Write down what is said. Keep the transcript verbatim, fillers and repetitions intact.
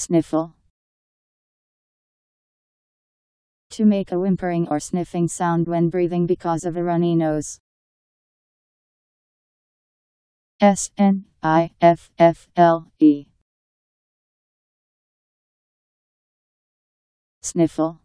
Sniffle. To make a whimpering or sniffing sound when breathing because of a runny nose. S N I F F L E. Sniffle.